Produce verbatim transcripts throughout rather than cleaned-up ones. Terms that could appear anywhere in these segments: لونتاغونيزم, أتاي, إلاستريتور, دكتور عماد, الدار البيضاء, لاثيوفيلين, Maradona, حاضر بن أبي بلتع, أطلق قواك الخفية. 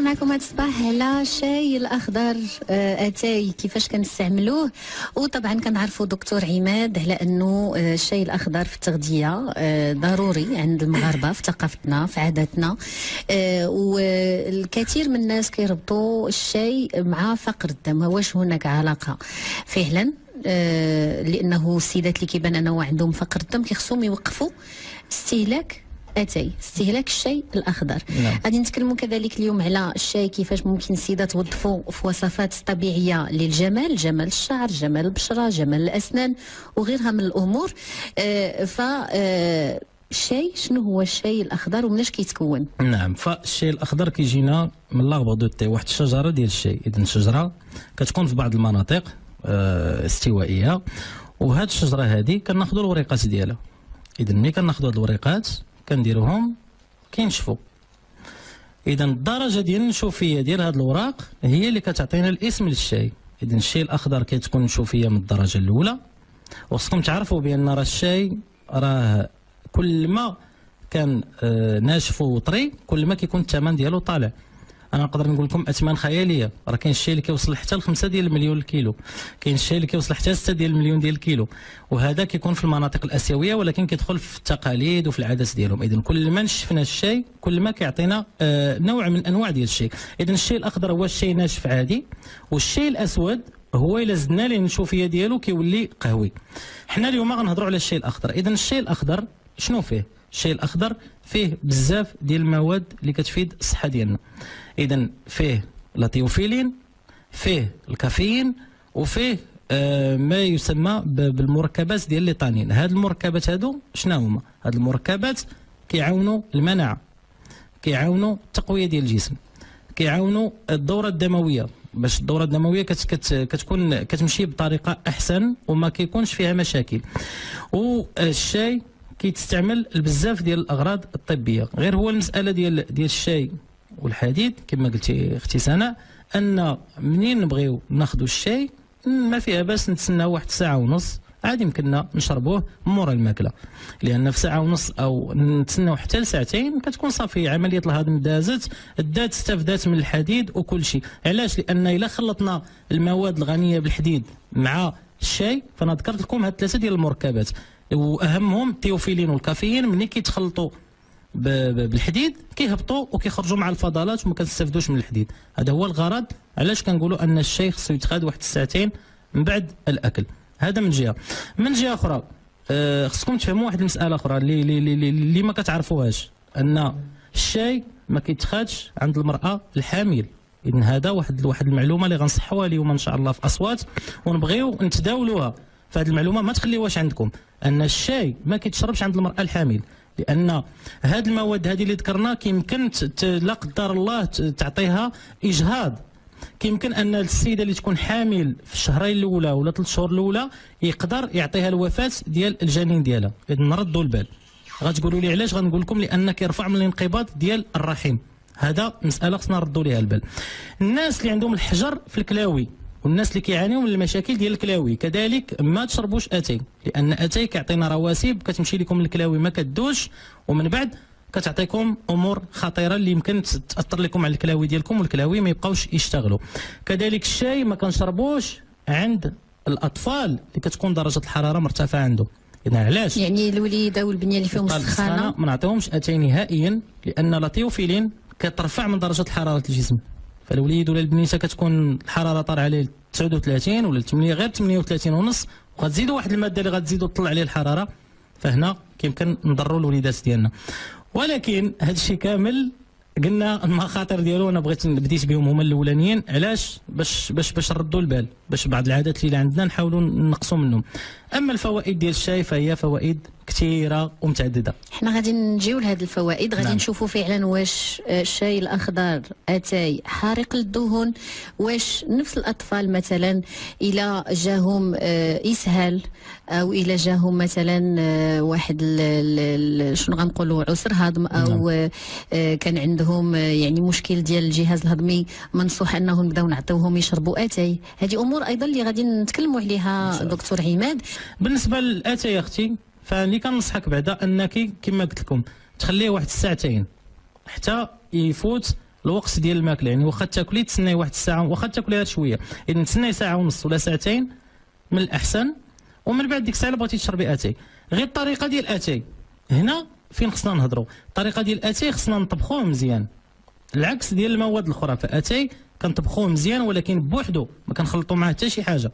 هضرنا معكم هاد الصباح على شاي الاخضر اتاي كيفاش كنستعملوه، وطبعا كنعرفوا دكتور عماد على انه الشاي الاخضر في التغذيه ضروري عند المغاربه في ثقافتنا في عاداتنا، والكثير من الناس كيربطوا الشاي مع فقر الدم. واش هناك علاقه فعلا؟ لانه السيدات اللي كيبان انه عندهم فقر الدم كيخصهم يوقفوا استهلاك اتاي، استهلاك الشاي الاخضر. غادي نتكلموا كذلك اليوم على الشاي كيفاش ممكن السيده توظفوا في وصفات طبيعيه للجمال، جمال الشعر، جمال البشره، جمال الاسنان وغيرها من الامور. آه ف آه الشاي، شنو هو الشاي الاخضر ومناش كيتكون؟ نعم، فالشاي الاخضر كيجينا من لاغبو دو تي، واحد الشجره ديال الشاي. اذا الشجره كتكون في بعض المناطق آه استوائيه، وهاد الشجره هذه كناخذوا الوريقات ديالها. اذا ملي كناخذوا هاد الوريقات كنديروهم كينشفوا. اذا الدرجه ديال النشوفيه ديال هاد الوراق هي اللي كتعطينا الاسم للشاي. اذا الشاي الاخضر كتكون نشوفيه من الدرجه الاولى، وخصكم تعرفوا بان راه الشاي راه كل ما كان آه ناشف وطري كل ما كيكون الثمن ديالو طالع. انا نقدر نقول لكم اثمان خياليه، راه كاين الشاي اللي كيوصل حتى ل خمسة ديال المليون الكيلو، كاين الشاي اللي كيوصل حتى ل ستة ديال المليون ديال الكيلو، وهذا كيكون في المناطق الاسيويه ولكن كيدخل في التقاليد وفي العادات ديالهم. اذا كل ما نشفنا الشاي كل ما كيعطينا آه نوع من انواع ديال الشاي. اذا الشاي الاخضر هو الشاي ناشف عادي، والشاي الاسود هو الا زدنا ليه النشوفيه ديالو كيولي قهوي. حنا اليوم غنهضروا على الشاي الاخضر. اذا الشاي الاخضر شنو فيه؟ الشاي الاخضر فيه بزاف ديال المواد اللي كتفيد الصحه ديالنا. اذا فيه لاثيوفيلين، فيه الكافيين، وفيه آه ما يسمى بالمركبات ديال الليطانين. هاد المركبات هادو شنو هما؟ هاد المركبات كيعاونوا المناعه، كيعاونوا التقويه ديال الجسم، كيعاونوا الدوره الدمويه باش الدوره الدمويه كت كت كتكون كتمشي بطريقه احسن وما كيكونش فيها مشاكل. والشاي كيتستعمل بزاف ديال الاغراض الطبيه. غير هو المساله ديال ديال الشاي والحديد كما قلتي اختي سناء، ان منين نبغيو ناخذوا الشاي ما فيها باس نتسناو واحد الساعه ونص، عادي يمكننا نشربوه مورا الماكله، لان في ساعه ونص او نتسناو حتى لساعتين كتكون صافي عمليه الهضم دازت، دات استفدات من الحديد وكل شيء. علاش؟ لان الا خلطنا المواد الغنيه بالحديد مع الشاي، فانا ذكرت لكم هاد ثلاثه ديال المركبات واهمهم الثيوفيلين والكافيين، ملي كيتخلطوا بالحديد كيهبطوا وكيخرجوا مع الفضلات وما كنستافدوش من الحديد. هذا هو الغرض علاش كنقولوا ان الشاي خصو يتخاد واحد الساعتين من بعد الاكل. هذا من جهه. من جهه اخرى آه خصكم تفهموا واحد المساله اخرى اللي اللي اللي ما كتعرفوهاش، ان الشاي ما كيتخادش عند المراه الحامل. اذا هذا واحد واحد المعلومه اللي غنصحوها اليوم ان شاء الله في اصوات، ونبغيو نتداولوها. فهاد المعلومه ما تخليوهاش عندكم، ان الشاي ما كيتشربش عند المراه الحامل، لان هاد المواد هذه اللي ذكرنا كيمكن لا قدر الله تعطيها اجهاض. كيمكن ان السيده اللي تكون حامل في الشهرين الاولى ولا ثلاث شهور الاولى يقدر يعطيها الوفاه ديال الجنين ديالها. اذا نردوا البال. غتقولوا لي علاش؟ غنقول لكم لان كيرفع من الانقباض ديال الرحم. هذا مساله خصنا نردوا ليها البال. الناس اللي عندهم الحجر في الكلاوي والناس اللي كيعانيو من المشاكل ديال الكلاوي كذلك ما تشربوش اتاي، لان اتاي كيعطينا رواسب كتمشي لكم الكلاوي ما كدوش، ومن بعد كتعطيكم امور خطيره اللي يمكن تاثر لكم على الكلاوي ديالكم والكلاوي ما يبقاوش يشتغلوا. كذلك الشاي ما كنشربوش عند الاطفال اللي كتكون درجه الحراره مرتفعه عنده. اذا علاش؟ يعني الوليده والبنيه اللي فيهم السخانه ما نعطيهمش اتاي نهائيا، لان لاثيوفيلين كترفع من درجه الحراره الجسم. فالوليد ولا البنيته كتكون الحراره طالعه عليه تسعة وثلاثين ولا ثمانية غير ثمانية وثلاثين ونص، وغتزيدوا واحد الماده اللي غتزيدوا تطلع عليه الحراره، فهنا كيمكن نضروا الوليدات ديالنا. ولكن هذا الشيء كامل قلنا المخاطر ديالو انا بغيت بديت بهم هما الاولانيين. علاش؟ باش باش باش نردوا البال، باش بعض العادات اللي عندنا نحاولوا نقصوا منهم. اما الفوائد ديال الشاي فهي فوائد كثيره ومتعدده. حنا غادي نجيو لهاد الفوائد، غادي نعم. نشوفوا فعلا واش الشاي الاخضر اتاي حارق للدهون، واش نفس الاطفال مثلا الى جاهم اسهال او الى جاهم مثلا واحد شنو غنقولوا عسر هضم او نعم. كان عندهم يعني مشكل ديال الجهاز الهضمي، منصوح انهم بداو نعطيوهم يشربوا اتاي. هذه امور ايضا اللي غادي نتكلموا عليها دكتور عماد. بالنسبه للاتاي يا اختي، فاللي كنصحك بعدا انك كما قلت لكم تخليه واحد الساعتين حتى يفوت الوقت ديال الماكله، يعني واخا تاكلي تسناي واحد الساعه، واخا تاكلي غير شويه، اذا تسناي ساعه ونص ولا ساعتين من الاحسن، ومن بعد ديك الساعه بغيتي تشربي اتاي، غير الطريقه ديال اتاي هنا فين خصنا نهضروا، الطريقه ديال اتاي خصنا نطبخوه مزيان، العكس ديال المواد الاخرى، فاتاي كنطبخوه مزيان ولكن بوحدو ما كنخلطوا معاه حتى شي حاجه،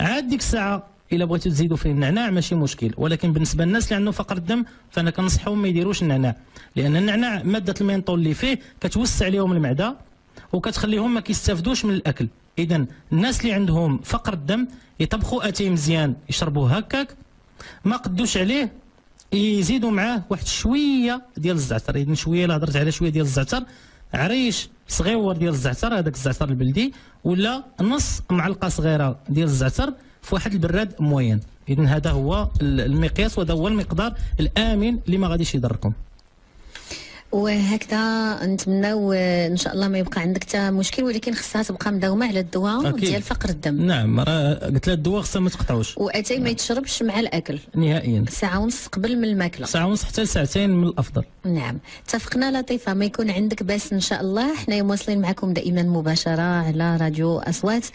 عاد ديك الساعه الا بغيتو تزيدوا فيه النعناع ماشي مشكل، ولكن بالنسبه للناس اللي عندهم فقر الدم فانا كنصحهم ما يديروش النعناع، لان النعناع ماده المينطول اللي فيه كتوسع لهم المعده وكتخليهم ما كيستافدوش من الاكل، اذا الناس اللي عندهم فقر الدم يطبخوا اتاي مزيان يشربوه هكاك، ما قدوش عليه يزيدوا معاه واحد شويه ديال الزعتر، اذا شويه اللي هضرت على شويه ديال الزعتر، عريش صغيور ديال الزعتر هذاك الزعتر البلدي، ولا نص معلقه صغيره ديال الزعتر في واحد البراد موين، اذا هذا هو المقياس وهذا هو المقدار الامن اللي ما غاديش يضركم. وهكذا نتمناو ان شاء الله ما يبقى عندك حتى مشكل، ولكن خصها تبقى مداومه على الدواء ديال فقر الدم. نعم راه قلت لها الدواء خصها ما تقطعوش، واتاي ما يتشربش مع الاكل نهائيا، ساعه ونص قبل من الماكله، ساعه ونص حتى لساعتين من الافضل. نعم اتفقنا لطيفه، ما يكون عندك باس ان شاء الله، حنايا مواصلين معكم دائما مباشره على راديو اصوات،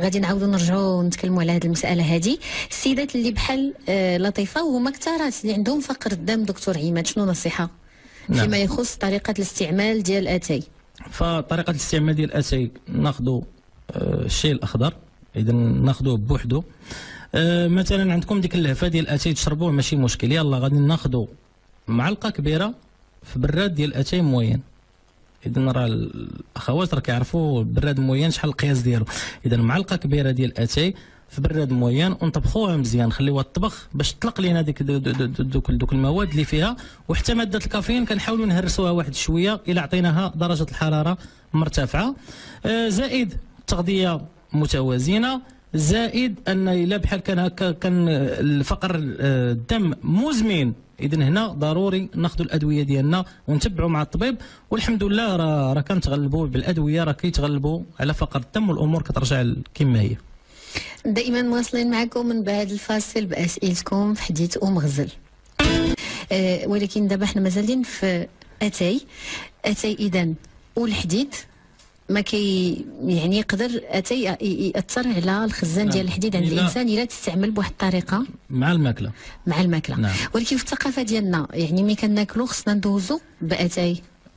غادي نعاودوا نرجعوا نتكلموا على هذه المساله هذه. السيدات اللي بحال لطيفه وهما كثارات اللي عندهم فقر الدم دكتور عماد، شنو نصيحه فيما نعم. يخص طريقة الاستعمال ديال اتاي؟ فطريقة الاستعمال ديال اتاي ناخذوا الشاي الاخضر، اذا ناخذوه بوحدو، مثلا عندكم ديك اللهفه ديال اتاي تشربوه ماشي مشكل، يلا غادي ناخذوا معلقه كبيره في براد ديال اتاي موين، اذا راه الاخوات راه كيعرفوا براد موين شحال القياس ديالو، اذا معلقه كبيره ديال اتاي في براد موين ونطبخوها مزيان، نخليوها تطبخ باش تطلق لينا ديك دوك دو دو دو دو المواد اللي فيها، وحتى ماده الكافيين كنحاولوا نهرسوها واحد شويه الى عطيناها درجه الحراره مرتفعه، زائد تغذيه متوازنه، زائد ان الا بحال كان هكا كان الفقر الدم مزمن، اذا هنا ضروري ناخذوا الادويه ديالنا ونتبعوا مع الطبيب، والحمد لله راه راه كنتغلبوا بالادويه، راه كيتغلبوا على فقر الدم والامور كترجع كما هي. دائما مواصلين معكم من بعد الفاصل باسئلتكم في حديث ام غزل. أه ولكن دابا حنا مازالين في اتاي، اتاي اذا والحديد ما كي يعني يقدر اتاي ياثر على الخزان نعم. ديال الحديد عند الانسان الا تستعمل بواحد الطريقه مع الماكله مع الماكله نعم. ولكن في الثقافه ديالنا يعني ملي كناكلو خصنا ندوزو باتاي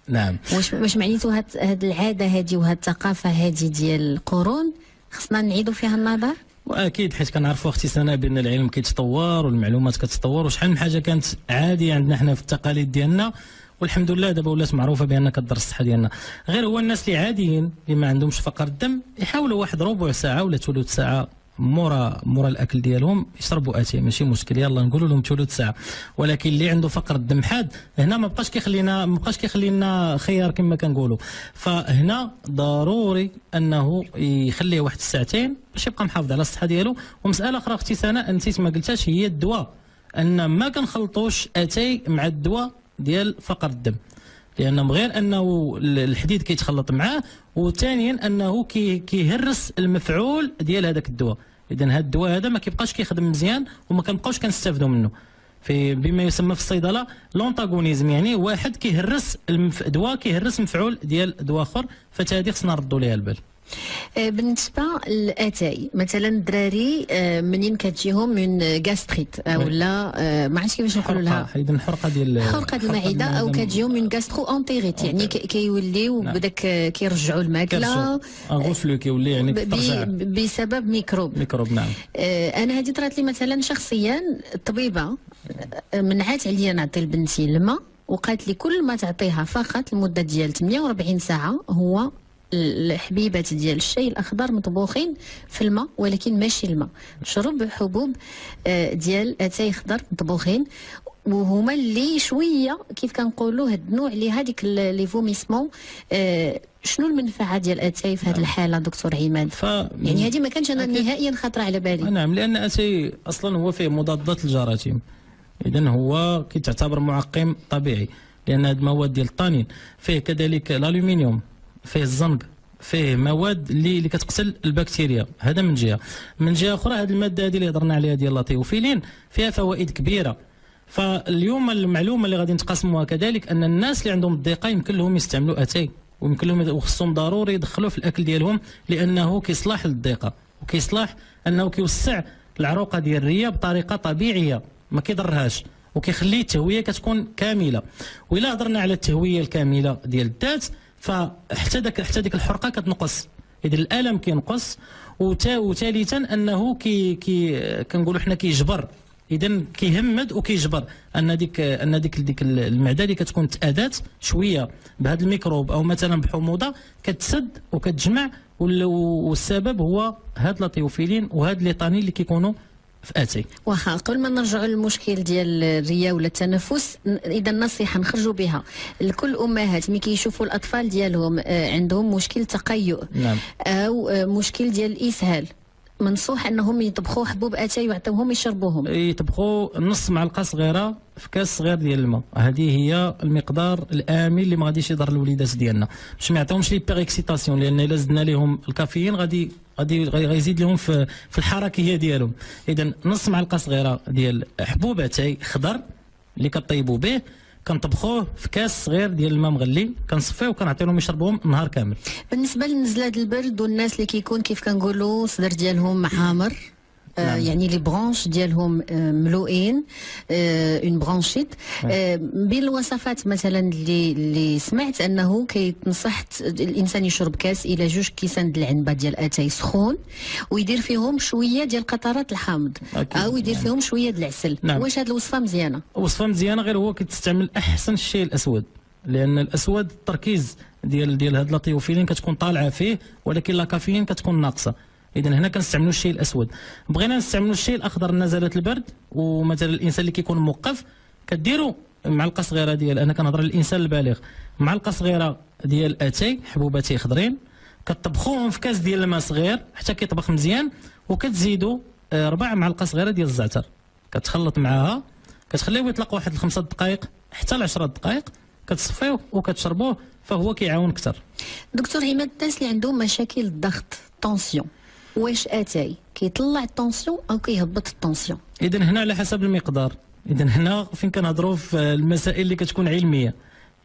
نعم. واش واش معنيتو هاد, هاد العاده هادي وهاد الثقافه هادي ديال القرون خصنا نعيدوا فيها النظر؟ واكيد حيت كنعرفوا اختي سناء بان العلم كيتطور والمعلومات كتطور، وشحال من حاجه كانت عاديه عندنا حنا في التقاليد ديالنا والحمد لله دابا ولات معروفه بان كضر الصحه ديالنا، غير هو الناس اللي عاديين اللي ما عندهمش فقر الدم يحاولوا واحد ربع ساعه ولا ثلث ساعه مورا مورا الاكل ديالهم يشربوا اتاي ماشي مشكل، يلا نقولوا لهم ثلث ساعه، ولكن اللي عنده فقر الدم حاد هنا ما بقاش كيخلينا ما بقاش كيخلي لنا خيار كما كنقولوا، فهنا ضروري انه يخليه واحد الساعتين باش يبقى محافظ على الصحه ديالو. ومساله اخرى اختي سناء انت ما قلتهاش هي الدواء، ان ما كنخلطوش اتاي مع الدواء ديال فقر الدم، لأنه غير أنه الحديد كيتخلط معاه، وثانيا أنه كي كيهرس المفعول ديال هذاك الدواء، إذا هذا الدواء هذا ما كيبقاش كيخدم مزيان وما كنبقاوش كنستافدوا منه، في بما يسمى في الصيدلة لونتاغونيزم، يعني واحد كيهرس دواء كيهرس مفعول ديال دواء آخر، فهذه خصنا نردوا ليها البال. بالنسبه للاتاي مثلا الدراري منين كتجيهم من غاستريت ولا ما عرفتش كيفاش نقولوا لها اذا حرقه ديال حرقه المعده او كتجيهم من غاسترو اونتيريت، يعني كيوليو نعم. بداك كيرجعوا الماكله غوفلو كيولي يعني كترجع بسبب ميكروب ميكروب نعم. انا هذه طرات لي مثلا شخصيا، الطبيبه منعات عليا نعطي لبنتي الماء وقالت لي كل ما تعطيها فقط لمده ديال ثمانية وأربعين ساعه هو الحبيبات ديال الشاي الاخضر مطبوخين في الماء، ولكن ماشي الماء، شرب حبوب ديال اتاي اخضر مطبوخين، وهما اللي شويه كيف كنقولوا هدنوا عليها ديك لي فوميسمون. شنو المنفعه ديال اتاي في هذه الحاله دكتور عماد؟ ف... يعني هذه ما كانش انا نهائيا خطره على بالي. نعم لان اتاي اصلا هو فيه مضادات الجراثيم، اذا هو كيتعتبر معقم طبيعي، لان هاد المواد ديال الطانين فيه كذلك الالومنيوم فيه الزنق فيه مواد اللي اللي كتقتل البكتيريا، هذا من جهه، من جهه اخرى هذه الماده هذه اللي هضرنا عليها ديال لاتيوفيلين فيها فوائد كبيره. فاليوم المعلومه اللي غادي نتقاسموها كذلك ان الناس اللي عندهم الضيقه يمكن لهم يستعملوا اتاي ويمكن لهم وخصهم ضروري يدخلوه في الاكل ديالهم، لانه كيصلح للضيقه وكيصلح انه كيوسع العروقه ديال الريه بطريقه طبيعيه ما كيضرهاش، وكيخلي التهويه كتكون كامله. وإلا هضرنا على التهويه الكامله ديال الذات، فحتى داك حتى ديك الحرقه كتنقص، اذا الالم كينقص. وثالثا انه كي كي كنقولوا حنا كيجبر، اذا كيهمد وكيجبر ان ديك ان ديك ديك المعده اللي كتكون تأذات شويه بهذا الميكروب او مثلا بحموضه كتسد وكتجمع، والسبب هو هاد لاطيوفيلين وهاد ليطانين اللي كيكونوا في اتاي. واخا قبل ما نرجعوا للمشكل ديال الريه ولا التنفس، اذا النصيحه نخرجوا بها لكل امهات ملي كيشوفوا الاطفال ديالهم عندهم مشكل تقيؤ نعم. او مشكل ديال الاسهال، منصوح انهم يطبخوا حبوب اتاي ويعطيوهم يشربوهم، يطبخوا نص معلقه صغيره في كاس صغير ديال الماء. هذه هي المقدار الامن اللي ما غاديش يضر الوليدات ديالنا، باش ما يعطيهمش لي بيريكسيتاسيون، لان الا زدنا لهم الكافيين غادي غادي غيزيد لهم في في الحركيه ديالهم. اذا نص معلقه صغيره ديال حبوب اتاي خضر اللي كطيبوا به، كنطبخوه في كاس صغير ديال الماء مغلي، كنصفيه وكنعطيهم يشربوهم نهار كامل. بالنسبه لنزلات البرد والناس اللي كيكون كيف كنقولوا الصدر ديالهم حامر نعم. آه يعني لي برونش ديالهم آه ملوئين آه اون برونشيت، آه بين الوصفات مثلا اللي اللي سمعت انه كيتنصح الانسان يشرب كاس الى جوج كيسان د العنبه ديال اتاي سخون، ويدير فيهم شويه ديال قطرات الحامض او يدير يعني. فيهم شويه د العسل نعم. واش هذه الوصفه مزيانه؟ وصفه مزيانه، غير هو كتستعمل احسن الشيء الاسود، لان الاسود التركيز ديال ديال هاد لاطيوفيلين كتكون طالعه فيه، ولكن لا كافيين كتكون ناقصه. إذا هنا كنستعملوا الشيء الأسود. بغينا نستعملوا الشيء الأخضر نزلات البرد، ومثلا الإنسان اللي كيكون موقف كديروا معلقة صغيرة ديال، أنا كنهضر للإنسان البالغ، معلقة صغيرة ديال أتاي حبوب أتاي خضرين كطبخوهم في كاس ديال الماء صغير حتى كيطبخ مزيان، وكتزيدوا ربع معلقة صغيرة ديال الزعتر كتخلط معاها، كتخليه يطلق واحد الخمسة دقائق حتى لعشرة دقائق، كتصفيه وكتشربوه، فهو كيعاون كثر. دكتور عماد، الناس اللي عندهم مشاكل الضغط طونسيون، واش اتاي كيطلع الطونسيون او كيهبط الطونسيون؟ اذا هنا على حسب المقدار، اذا هنا فين كنهضروا في المسائل اللي كتكون علميه.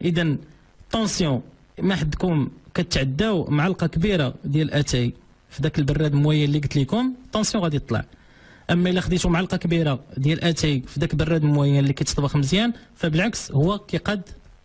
اذا الطونسيون ما حدكم كتعداو معلقه كبيره ديال اتاي في ذاك البراد مويه اللي قلت لكم، الطونسيون غادي يطلع. اما الا خديتو معلقه كبيره ديال اتاي في ذاك البراد مويه اللي كيتطبخ مزيان، فبالعكس هو كيقاد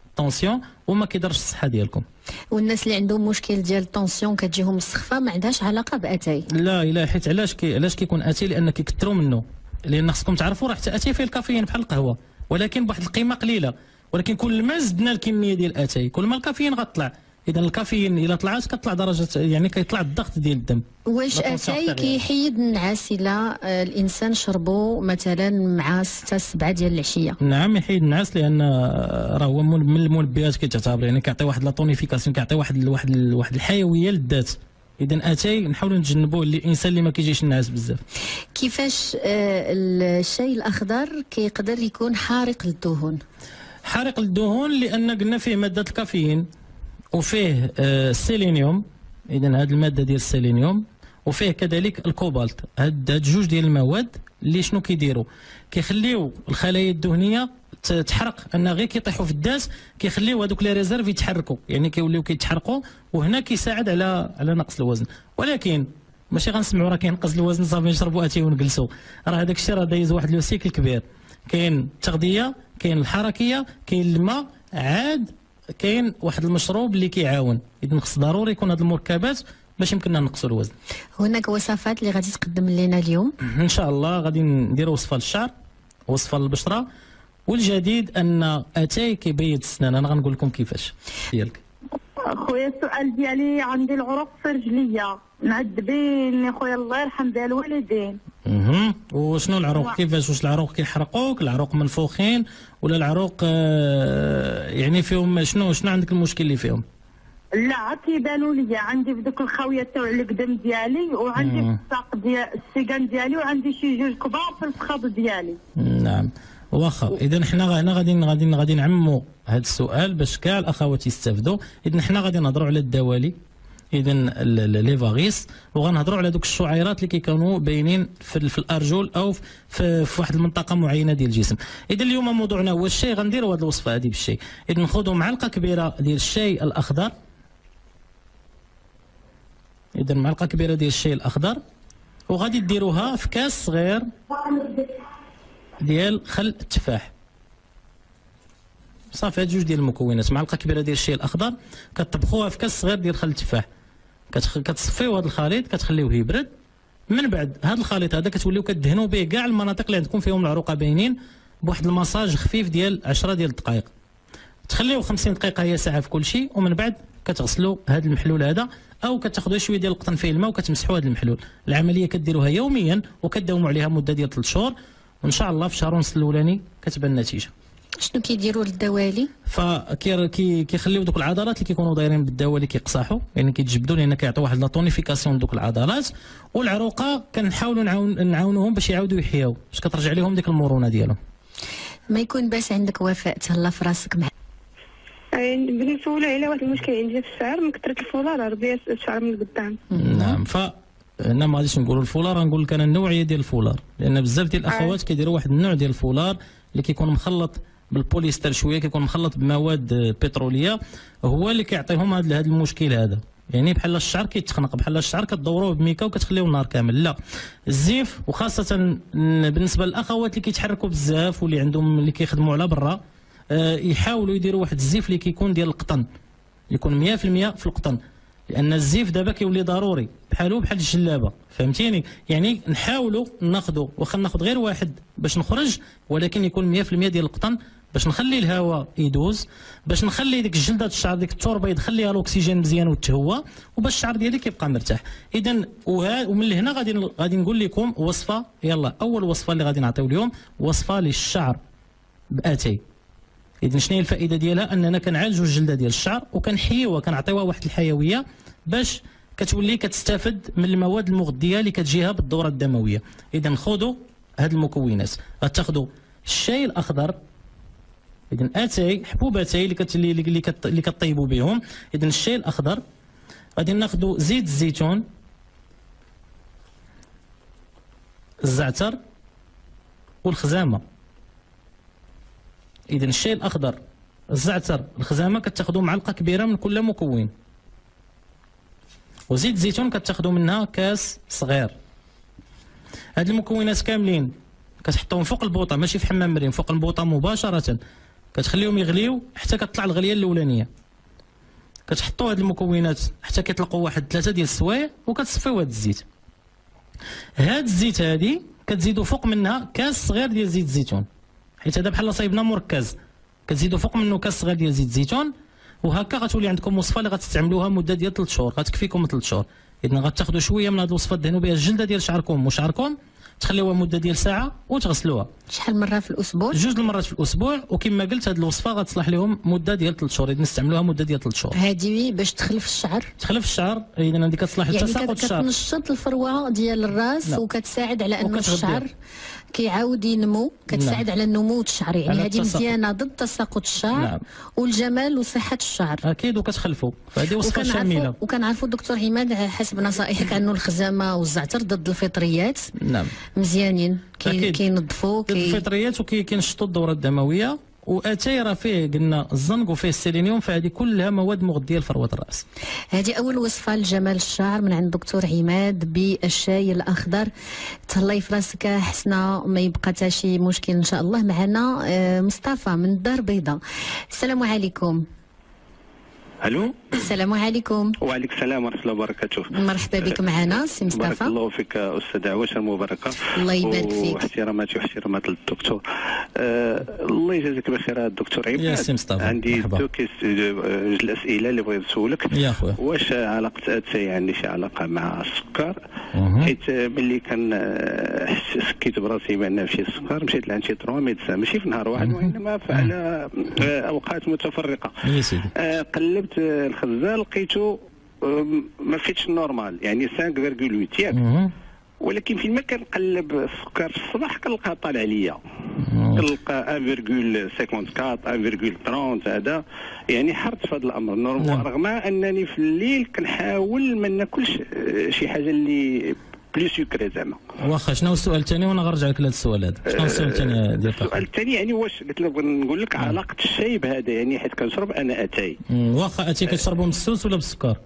الطونسيون وما كيضرش الصحه ديالكم. والناس اللي عندهم مشكل ديال الطونسيون كتجيهم السخفه ما عندهاش علاقه باتاي؟ لا لا، حيت علاش كي علاش كيكون اتاي؟ لان كيكثروا منه، لان خصكم تعرفوا راه حتى اتاي فيه الكافيين بحال القهوه، ولكن بواحد القيمه قليله، ولكن كل ما زدنا الكميه ديال الاتاي كل ما الكافيين غتطلع. اذا الكافيين الا طلعت كتطلع درجه، يعني كيطلع الضغط ديال الدم. واش اتاي كيحيد النعاس الا الانسان شربو مثلا مع ستة سبعة ديال العشيه؟ نعم يحيد النعاس، لان راه هو من المنبهات كتعتبر، يعني كيعطي واحد لاطونيفيكاسيون، كيعطي واحد واحد واحد الحيويه للذات. اذا اتاي نحاولوا نتجنبوه للانسان اللي ما كيجيش النعاس بزاف. كيفاش الشاي الاخضر كيقدر يكون حارق للدهون؟ حارق للدهون لان قلنا فيه ماده الكافيين وفيه السيلينيوم، اذا هذه الماده ديال السيلينيوم، وفيه كذلك الكوبالت. هاد هاد جوج ديال المواد اللي شنو كيديروا؟ كيخليو الخلايا الدهنيه تحرق، ان غير كيطيحوا في الداس كيخليو هذوك لي ريزيرف يتحركوا، يعني كيوليو كيتحرقوا، وهنا كيساعد على على نقص الوزن. ولكن ماشي غنسمعوا راه كينقص الوزن صافي نشربوا اتاي ونجلسوا، راه هذاك الشيء راه دايز واحد لو سيكل كبير، كاين التغذيه، كاين الحركيه، كاين الماء، عاد كاين واحد المشروب اللي كيعاون. اذا خص ضروري يكون هاد المركبات باش يمكننا نقصوا الوزن. هناك وصفات اللي غادي تقدم لنا اليوم ان شاء الله؟ غادي نديروا وصفه للشعر، وصفه للبشره، والجديد ان اتاي كيبيض السنان. انا غنقول لكم كيفاش ديالك خويا. السؤال ديالي عندي العروق في رجليا معذبين خويا الله يرحم ديال الوالدين. اها، وشنو العروق كيفاش؟ واش العروق كيحرقوك؟ العروق منفوخين ولا العروق آه يعني فيهم شنو شنو عندك المشكل اللي فيهم؟ لا كيبانوا لي عندي في دوك الخاويه تاع القدم ديالي، وعندي في الساق ديال السيقان ديالي، وعندي شي جوج كبار في الفخذ ديالي. نعم واخا، اذا حنا هنا غادي غادي غادي نعموا هذا السؤال باش كاع الاخوات يستافدوا. اذا حنا غادي نهضروا على الدوالي، اذا لي فاغيس، وغنهضروا على دوك الشعيرات اللي كيكونوا باينين في, في الارجل او في, في واحد المنطقه معينه ديال الجسم. اذا اليوم موضوعنا هو الشاي، غنديروا هذه الوصفه هذه بالشاي. اذا ناخذوا معلقه كبيره ديال الشاي الاخضر اذا معلقه كبيره ديال الشاي الاخضر، وغادي ديروها في كاس صغير ديال خل التفاح. صافي هاد جوج ديال المكونات، معلقه كبيره ديال الشاي الاخضر كتطبخوها في كاس صغير ديال خل التفاح، كتخ... كتصفيو هاد الخليط كتخليوه يبرد. من بعد هاد الخليط هذا كتوليو كدهنوا به كاع المناطق اللي عندكم فيهم العروقه باينين بواحد المساج خفيف ديال عشرة ديال الدقائق، تخليوه خمسين دقيقه هي ساعه في كل شيء. ومن بعد كتغسلوا هذا المحلول هذا او كتاخذوا شويه ديال القطن فيه الماء وكتمسحوا هذا المحلول. العمليه كديروها يوميا وكداوموا عليها مده ديال ثلاث شهور، وان شاء الله في شهر ونص الاولاني كتبان النتيجه. شنو كيديروا للدوالي؟ فكيخليو دوك العضلات اللي كيكونوا دايرين بالدوالي كيقصاحوا، يعني كيتجبدوا لان كيعطيو واحد لا طونيفيكاسيون لدوك العضلات. والعروقه كنحاولوا نعاون نعاونوهم باش يعاودوا يحياو، باش كترجع لهم ديك المرونه ديالهم. ما يكون باش عندك وفاء، تهلا في راسك. مع بغيت نسول على واحد المشكل عندي في الشعر، من كثرة الفولار ربيع الشعر من قدام. نعم، فهنا ما غاديش نقولوا الفولار، غنقول لك انا النوعيه ديال الفولار، لان بزاف ديال الاخوات كيديروا واحد النوع ديال الفولار اللي كيكون مخلط بالبوليستر شويه، كيكون مخلط بمواد بتروليه، هو اللي كيعطيهم هذا المشكل هذا. يعني بحال الشعر كيتخنق، بحال الشعر كتدوروه بميكا وكتخليه النهار كامل. لا الزيف، وخاصه بالنسبه للاخوات اللي كيتحركوا بزاف واللي عندهم اللي كيخدموا على برا، يحاولوا يديروا واحد الزيف اللي كيكون ديال القطن، يكون مية في المية في القطن، لان الزيف دابا كيولي ضروري بحالو بحال الجلابه، فهمتيني؟ يعني نحاولوا ناخذوا، واخا ناخذ غير واحد باش نخرج، ولكن يكون مية في المية ديال القطن باش نخلي الهواء يدوز، باش نخلي ديك الجلده ديال الشعر ديك التربه يدخل ليها الاكسجين مزيان وتهوى، وباش الشعر ديالي كيبقى مرتاح. اذا ومن هنا غادي غادي نقول لكم وصفه. يلا اول وصفه اللي غادي نعطيو اليوم وصفه للشعر باتاي. إذن شنو هي الفائدة ديالها؟ أننا كنعالجوا الجلدة ديال الشعر وكنحيوها، كنعطيوها واحد الحيوية باش كتولي كتستافد من المواد المغذية اللي كتجيها بالدورة الدموية. إذن خذوا هاد المكونات، غتاخذوا الشاي الأخضر، إذن أتاي، حبوب أتاي اللي كت اللي كت اللي كطيبوا بهم، إذن الشاي الأخضر، غادي ناخذوا زيت الزيتون، الزعتر والخزامة. إذا الشاي الأخضر، الزعتر، الخزامة كتاخدو معلقة كبيرة من كل مكون. وزيت الزيتون كتاخدو منها كاس صغير. هاد المكونات كاملين كتحطوهم فوق البوطة، ماشي في حمام مريم، فوق البوطة مباشرة. كتخليهم يغليو حتى كتطلع الغلية الأولانية. كتحطو هاد المكونات حتى كيطلقو واحد ثلاثة ديال السوايع وكتصفيو هاد الزيت. هاد الزيت هادي كتزيدو فوق منها كاس صغير ديال زيت الزيتون. حيت هذا بحال صايبنا مركز، كتزيدوا فوق منه كاس صغير ديال زيت الزيتون، وهكا غتولي عندكم وصفه اللي غتستعملوها مده ديال ثلاث شهور، غتكفيكم ثلاث شهور. اذا غتاخذوا شويه من هذه الوصفه تدهنوا بها الجلده ديال شعركم وشعركم، تخليوها مده ديال ساعه وتغسلوها. شحال مره في الاسبوع؟ جوج المرات في الاسبوع، وكما قلت هذه الوصفه غتصلح لهم مده ديال ثلاث شهور، اذا نستعملوها مده ديال ثلاث شهور. هذه باش تخلف الشعر؟ تخلف الشعر، اذا هذه كتصلح حتى تساقط الشعر، يعني كتنشط الفروه ديال الراس وكتساعد على انه الشعر كيعاود ينمو، كتساعد نعم. على نمو الشعر، يعني هذه مزيانه ضد تساقط الشعر نعم. والجمال وصحه الشعر اكيد، وكتخلفوا فهذه وصفه شامله. وكنعرفوا الدكتور عماد حسب نصائحك انه الخزامه والزعتر ضد الفطريات نعم مزيانين، كينظفوا كي كي... الفطريات وكينشطوا الدوره الدمويه. واتاي راه فيه قلنا الزنق وفيه السيلينيوم، فهذه كلها مواد مغذيه لفروه الراس. هذه اول وصفه لجمال الشعر من عند دكتور عماد بالشاي الاخضر. تهلاي في راسك حسنه، ما يبقى حتى شي مشكل ان شاء الله. معنا مصطفى من الدار البيضاء. السلام عليكم. الو السلام عليكم. وعليكم السلام ورحمه الله وبركاته. مرحبا بك معنا سي مصطفى. بارك الله فيك استاذ عواشر المباركه. الله يبارك فيك. واحتراماتي واحترامات للدكتور. أه الله يجازيك بخير الدكتور عماد. يا سي مصطفى عندي دو جوج الاسئله اللي بغيت نسولك. يا خويا واش علاقه اتاي عندي شي علاقه مع السكر؟ حيت ملي كنحس سكيت براسي بان في السكر مشيت لعند شي ثلاثة ميدسان، ماشي في نهار واحد وانما على اوقات متفرقه. يا سيدي أه قلبت الخزال لقيته ما فيتش نورمال، يعني خمسة فاصلة ثمانية ياك، ولكن فين ما كنقلب السكر في الصباح كنلقاه طالع ليا، كنلقى واحد فاصلة أربعة وخمسين واحد فاصلة ثلاثين هذا، يعني حرت في هذا الامر نورمال، رغم انني في الليل كنحاول ما ناكلش شي حاجه اللي بلو سكري زعما. واخا شنو السؤال الثاني وانا غنرجع لك للسؤال هذا. شنو السؤال الثاني ديالك؟ السؤال الثاني يعني واش قلت لك نقول لك علاقه الشاي بهذا، يعني حيت كنشرب انا اتاي. واخا اتاي كتشربو بالسوس ولا بالسكر؟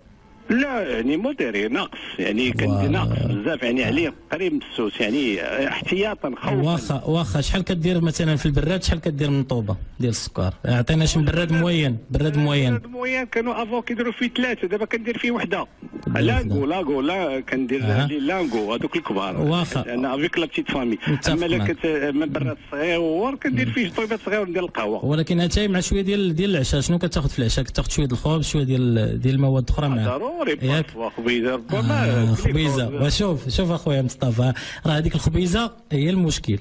لا يعني مدير ناقص يعني كان و... ناقص بزاف يعني عليه قريب من السوس يعني احتياطا خوفا. واخا واخا شحال كدير مثلا في البراد شحال كدير من طوبه ديال السكر؟ اعطينا شي براد موين. براد موين براد موين كانوا افون كيديروا فيه ثلاثه، دابا كندير فيه وحده لانغو لاغو لا كندير لي لانغو هذوك الكبار. واخا انا افيك لا بتيت فامي، اما لا كت من براد صغير كندير فيه طويبات صغير ديال القهوه. ولكن اتاي مع شويه ديال ديال العشاء. شنو كتاخذ في العشاء؟ كتاخذ شويه الخبز شويه ديال ديال المواد اخرى معاه ياك؟ خبيزه ربما. خبيزه وشوف شوف اخويا مصطفى راه هذيك الخبيزه هي المشكل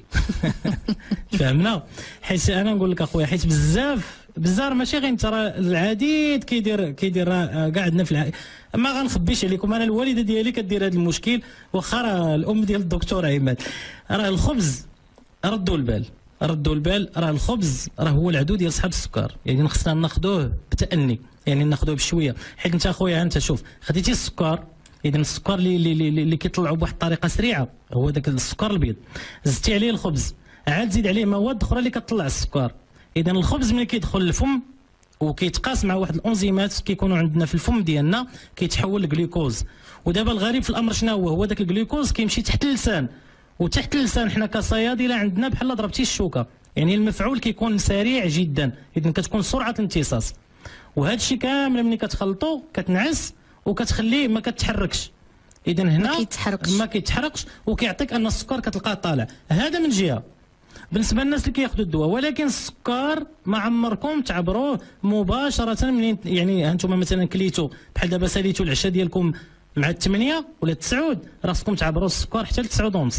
فهمنا. حيت انا نقول لك اخويا حيت بزاف بزاف ماشي غير انت راه العديد كيدير كيدير راه كاع عندنا في العائله. ما غنخبيش عليكم انا الوالده ديالي كدير هذا المشكل، واخا راه الام ديال الدكتور عماد راه الخبز ردوا البال ردوا البال راه الخبز راه هو العدو ديال صحاب السكر، يعني خصنا ناخذوه بتأني، يعني ناخذوه بشويه. حيت انت اخويا انت شوف خديتي السكر، اذا السكر اللي اللي اللي كيطلعوا بواحد الطريقه سريعه هو داك السكر البيض، زدتي عليه الخبز عاد زيد عليه مواد اخرى اللي كتطلع السكر. اذا الخبز ملي كيدخل للفم وكيتقاس مع واحد الانزيمات كيكونوا عندنا في الفم ديالنا كيتحول لجلوكوز. ودابا الغريب في الامر شنو هو؟ هو داك الجلوكوز كيمشي تحت اللسان، وتحت اللسان حنا كصيادله عندنا بحال ضربتي الشوكه، يعني المفعول كيكون سريع جدا، اذا كتكون سرعه الامتصاص. وهذا الشيء كامل ملي كتخلطو كتنعس وكتخليه ما كتحركش، اذا هنا ما كيتحرقش ما كيتحرقش وكيعطيك ان السكر كتلقاه طالع. هذا من جهه بالنسبه للناس اللي كياخذوا الدواء. ولكن السكر ما عمركم تعبروه مباشره من يعني انتم مثلا كليتوا بحال دابا ساليتوا العشاء ديالكم مع الثمانية ولا التسعود راسكم تعبروا السكر حتى لتسعود ونص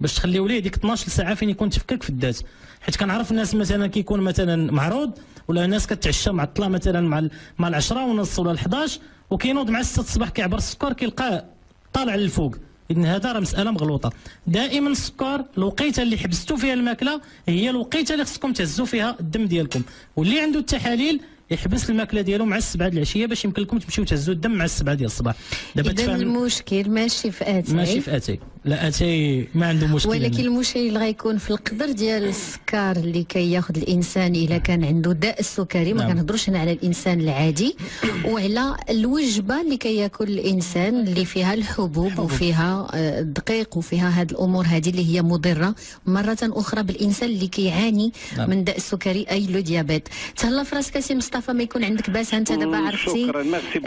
باش تخليو ليه ديك اثناش ساعه فين يكون تفكك في الذات. حيت كنعرف الناس مثلا كيكون مثلا معروض ولا ناس كتعشى معطله مثلا مع مع العشرة ونص ولا الحداش وكينوض مع ستة الصباح كيعبر السكر كيلقاه طالع للفوق. اذا هذا راه مساله مغلوطه. دائما السكر الوقيته اللي حبستوا فيها الماكله هي الوقيته اللي خصكم تهزوا فيها الدم ديالكم، واللي عنده التحاليل يحبس الماكله ديالو مع السبعه د العشيه باش يمكن لكم تمشيو تهزوا الدم مع السبعه ديال الصباح. دابا تفهم المشكل ماشي في اتاي ماشي في اتاي لا اتاي ما عنده مشكل، ولكن المشكل غيكون في القدر ديال السكر اللي كياخذ الانسان الا كان عنده داء السكري. ما كنهضروش هنا على الانسان العادي وعلى الوجبه اللي كياكل الانسان اللي فيها الحبوب حبوب. وفيها الدقيق وفيها هاد الامور هذه اللي هي مضره مره اخرى بالانسان اللي كيعاني من داء السكري اي لو ديابيت. تهلا في راسك سي مصطفى فما يكون عندك باس انت دابا عرفتي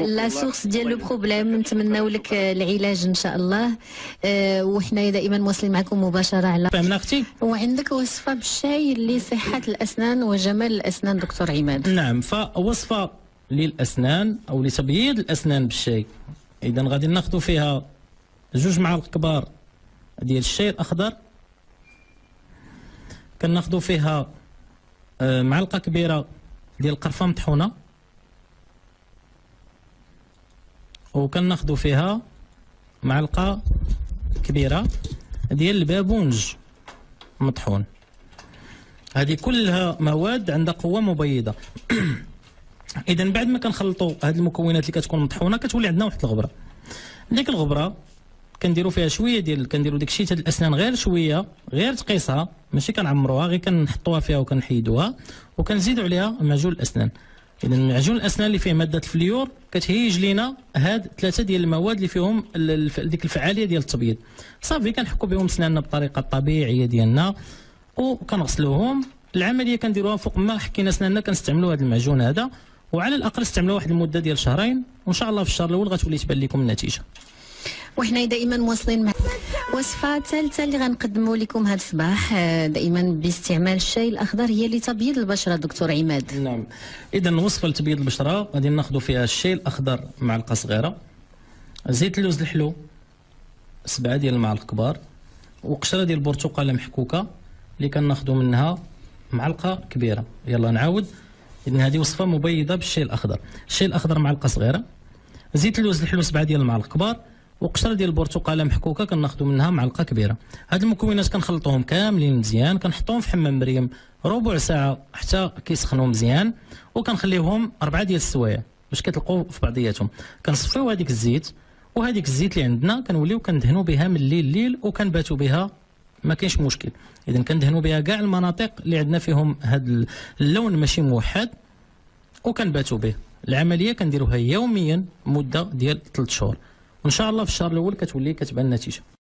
لا سورس ديال لو بروبليم. نتمناو لك العلاج ان شاء الله. أه وحنا دائما مواصلين معكم مباشره على فهمنا اختي. وعندك وصفه بالشاي لصحه الاسنان وجمال الاسنان دكتور عماد؟ نعم، فوصفه للاسنان او لتبييض الاسنان بالشاي. اذا غادي ناخذ فيها جوج معالق كبار ديال الشاي الاخضر، كناخذ فيها معلقه كبيره ديال القرفه مطحونه، وكناخذوا فيها معلقه كبيره ديال البابونج مطحون. هذه كلها مواد عندها قوه مبيضه. اذا بعد ما كنخلطوا هذه المكونات اللي كتكون مطحونه كتولي عندنا واحد الغبره. ديك الغبره كنديروا فيها شويه ديال كنديروا داك الشيء تاع الاسنان غير شويه غير تقيسها ماشي كنعمروها غير كنحطوها فيها وكنحيدوها وكنزيدوا عليها معجون الاسنان. اذا معجون الاسنان اللي فيه ماده الفليور كتهيج لينا هاد ثلاثه ديال المواد اللي فيهم ديك الفعاليه ديال التبييض. صافي كنحكوا بهم سناننا بطريقه الطبيعيه ديالنا وكنغسلوهم. العمليه كنديروها فوق ما حكينا سناننا كنستعملوا هاد المعجون هذا، وعلى الاقل استعملوه واحد المده ديال شهرين وان شاء الله في الشهر الاول غتولي تبان لكم النتيجه. وحنا دائما مواصلين مع وصفه ثالثه اللي غنقدموا لكم هذا الصباح دائما باستعمال الشاي الاخضر هي لتبييض البشره دكتور عماد. نعم، اذا وصفه لتبييض البشره غادي ناخذوا فيها الشاي الاخضر معلقه صغيره، زيت اللوز الحلو سبعه ديال المعالق كبار، وقشره ديال البرتقاله محكوكه اللي كناخذوا منها معلقه كبيره. يلا نعاود، اذا هذه وصفه مبيضه بالشاي الاخضر. الشاي الاخضر معلقه صغيره، زيت اللوز الحلو سبعه ديال المعالق كبار، وقشره ديال البرتقاله محكوكه كناخذوا منها معلقه كبيره. هاد المكونات كنخلطوهم كاملين مزيان، كنحطوهم في حمام مريم ربع ساعه حتى كيسخنوا مزيان، وكنخليوهم اربعه ديال السوايع باش كيطلقوا في بعضياتهم. كنصفيو هذيك الزيت وهذيك الزيت اللي عندنا كنوليو كندهنوا بها من الليل ليل وكنباتوا بها ما كاينش مشكل. اذا كندهنوا بها كاع المناطق اللي عندنا فيهم هاد اللون ماشي موحد وكنباتوا به. العمليه كنديروها يوميا مده ديال ثلاث شهور، وان شاء الله في الشهر الاول كتولي كتبان النتيجه.